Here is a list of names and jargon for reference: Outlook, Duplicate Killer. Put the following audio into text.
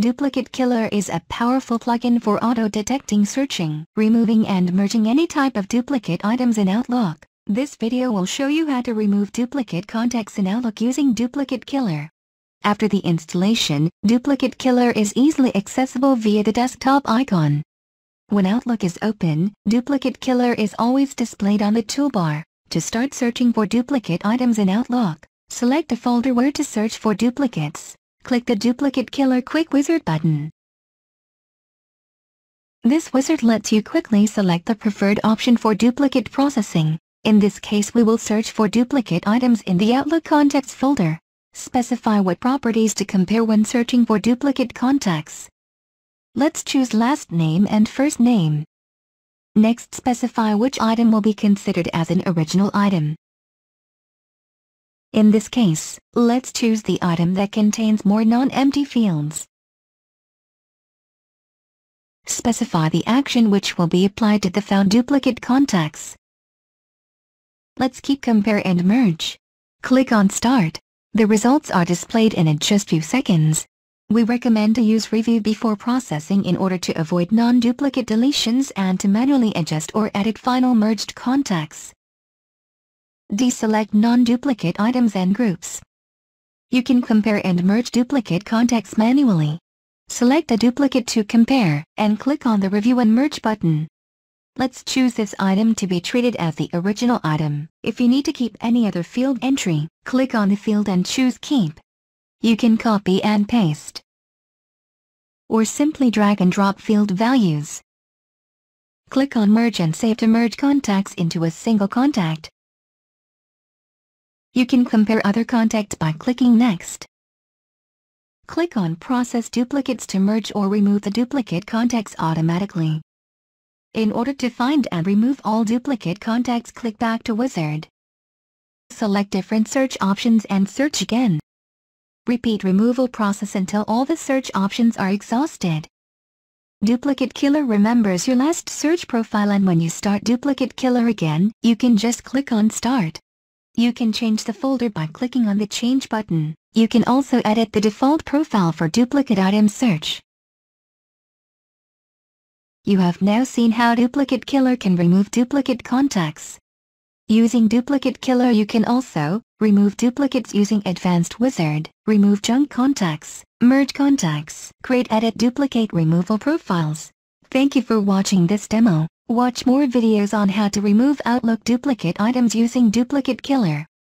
Duplicate Killer is a powerful plugin for auto-detecting searching, removing and merging any type of duplicate items in Outlook. This video will show you how to remove duplicate contacts in Outlook using Duplicate Killer. After the installation, Duplicate Killer is easily accessible via the desktop icon. When Outlook is open, Duplicate Killer is always displayed on the toolbar. To start searching for duplicate items in Outlook, select a folder where to search for duplicates. Click the Duplicate Killer Quick Wizard button. This wizard lets you quickly select the preferred option for duplicate processing. In this case, we will search for duplicate items in the Outlook Contacts folder. Specify what properties to compare when searching for duplicate contacts. Let's choose last name and first name. Next, specify which item will be considered as an original item. In this case, let's choose the item that contains more non-empty fields. Specify the action which will be applied to the found duplicate contacts. Let's keep compare and merge. Click on Start. The results are displayed in just few seconds. We recommend to use review before processing in order to avoid non-duplicate deletions and to manually adjust or edit final merged contacts. Deselect non-duplicate items and groups. You can compare and merge duplicate contacts manually. Select a duplicate to compare, and click on the Review and Merge button. Let's choose this item to be treated as the original item. If you need to keep any other field entry, click on the field and choose Keep. You can copy and paste, or simply drag and drop field values. Click on Merge and Save to merge contacts into a single contact. You can compare other contacts by clicking Next. Click on Process Duplicates to merge or remove the duplicate contacts automatically. In order to find and remove all duplicate contacts, click back to Wizard. Select different search options and search again. Repeat removal process until all the search options are exhausted. Duplicate Killer remembers your last search profile, and when you start Duplicate Killer again, you can just click on Start. You can change the folder by clicking on the Change button. You can also edit the default profile for duplicate item search. You have now seen how Duplicate Killer can remove duplicate contacts. Using Duplicate Killer, you can also remove duplicates using Advanced Wizard, remove junk contacts, merge contacts, create, edit duplicate removal profiles. Thank you for watching this demo. Watch more videos on how to remove Outlook duplicate items using Duplicate Killer.